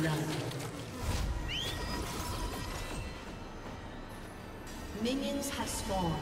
blood. Minions have spawned.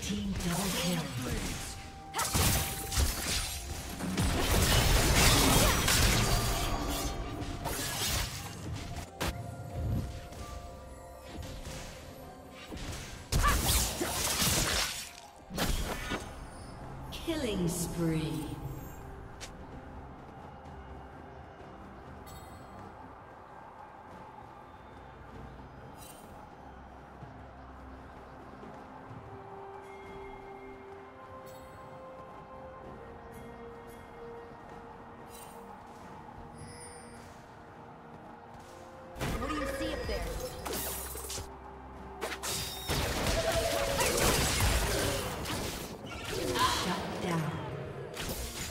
Red team double kill. Spree. What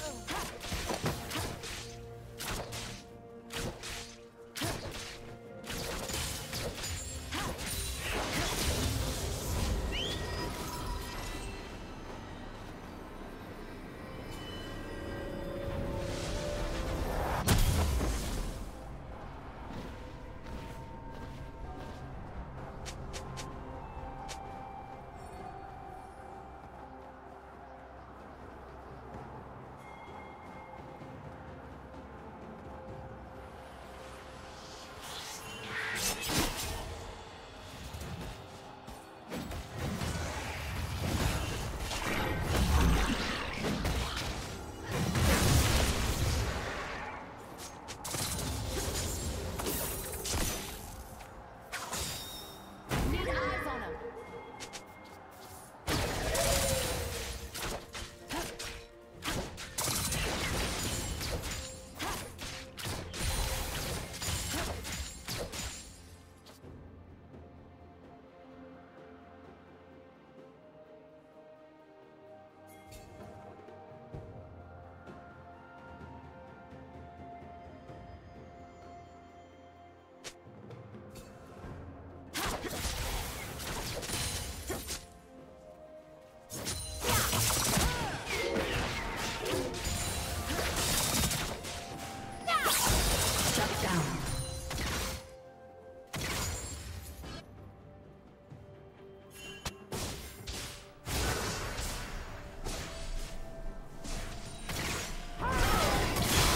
do you see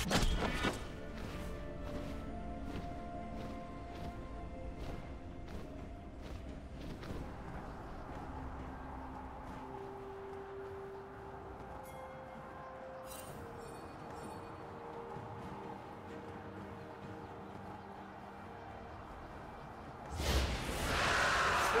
up there? The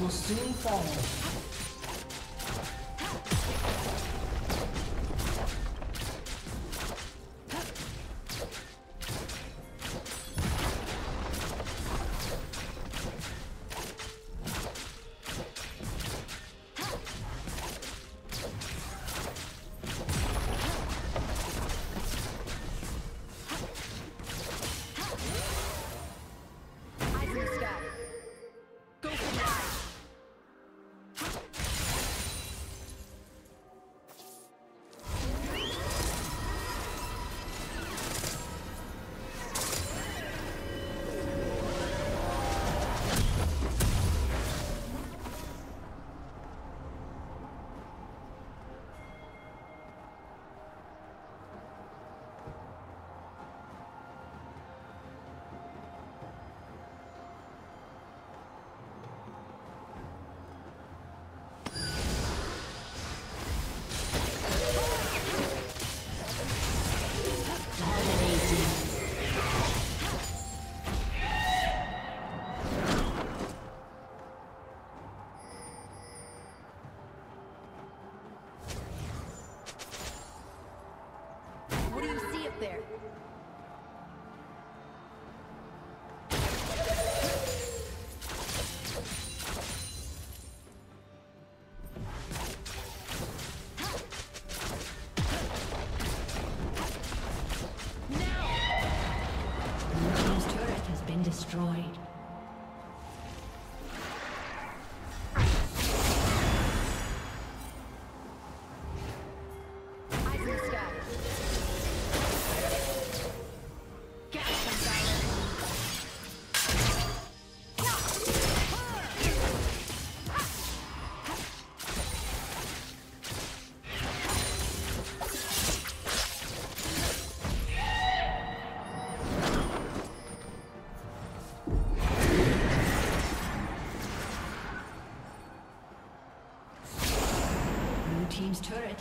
Will soon fall. Destroyed. Team's turret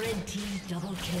Red team double kill.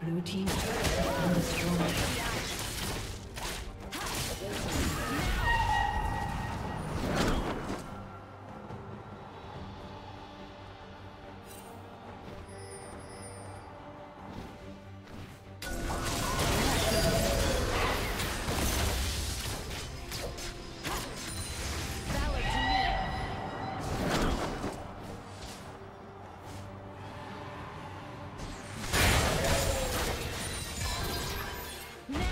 Blue team's turret has been destroyed. No!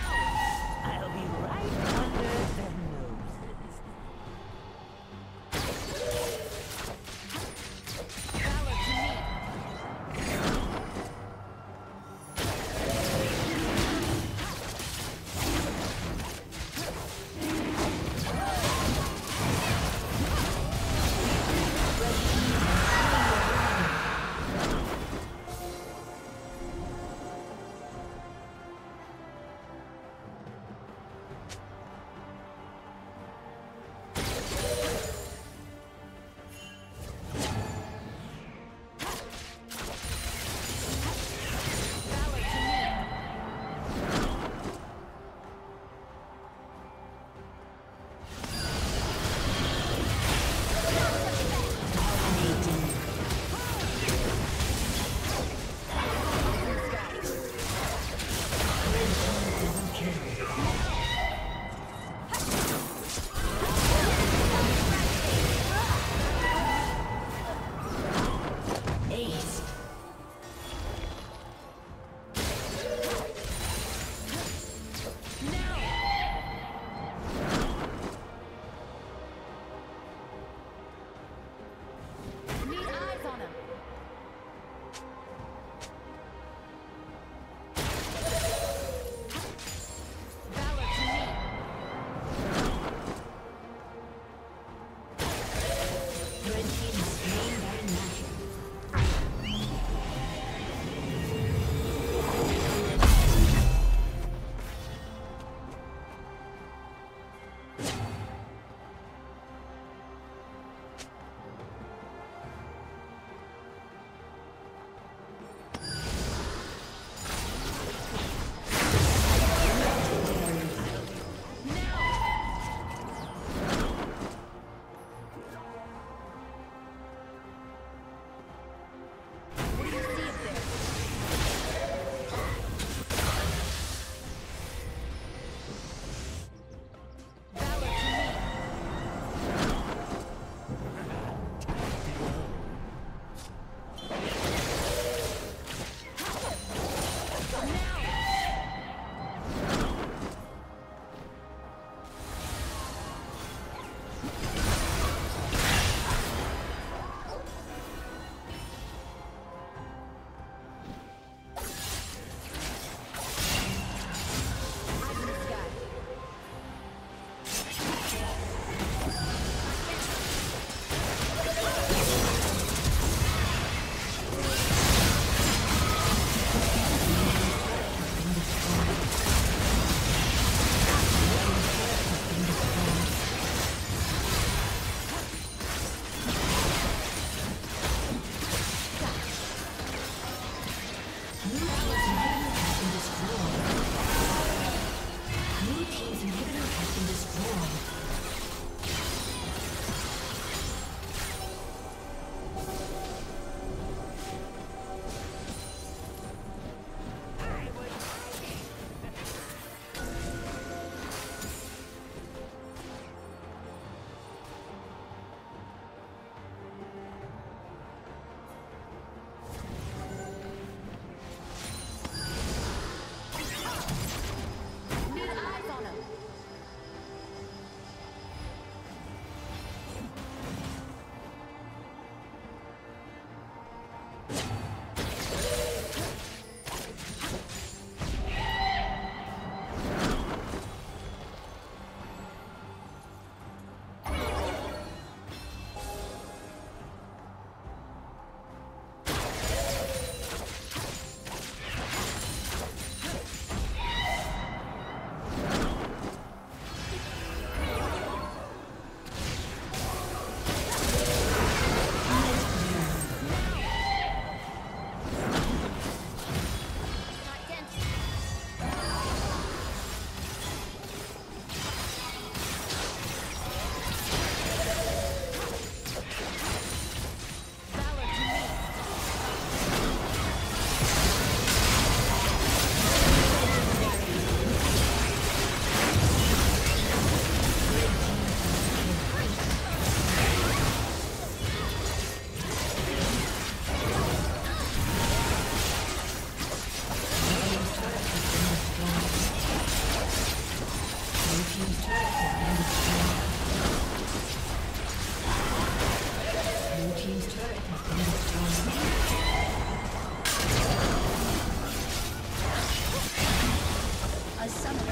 A summoner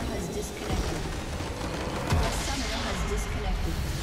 has disconnected.